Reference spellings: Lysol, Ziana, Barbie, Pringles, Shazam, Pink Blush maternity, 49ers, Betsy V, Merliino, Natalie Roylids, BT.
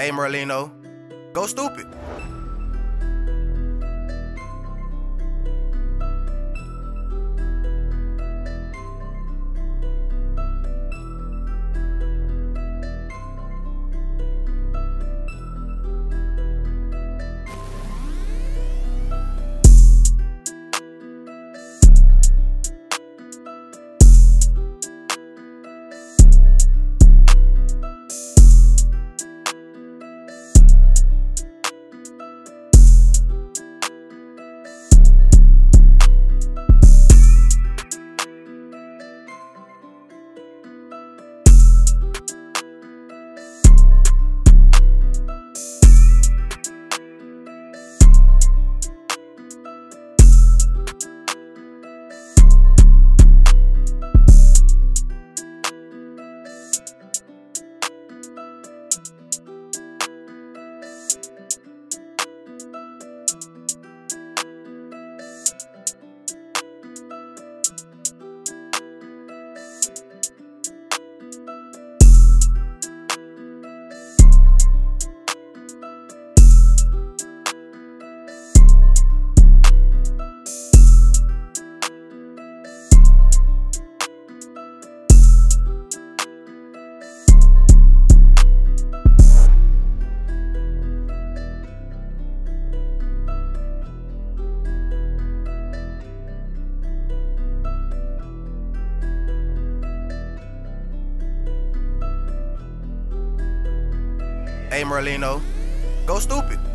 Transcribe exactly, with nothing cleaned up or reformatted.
Hey, Merliino, go stupid. Hey, Merliino, go stupid.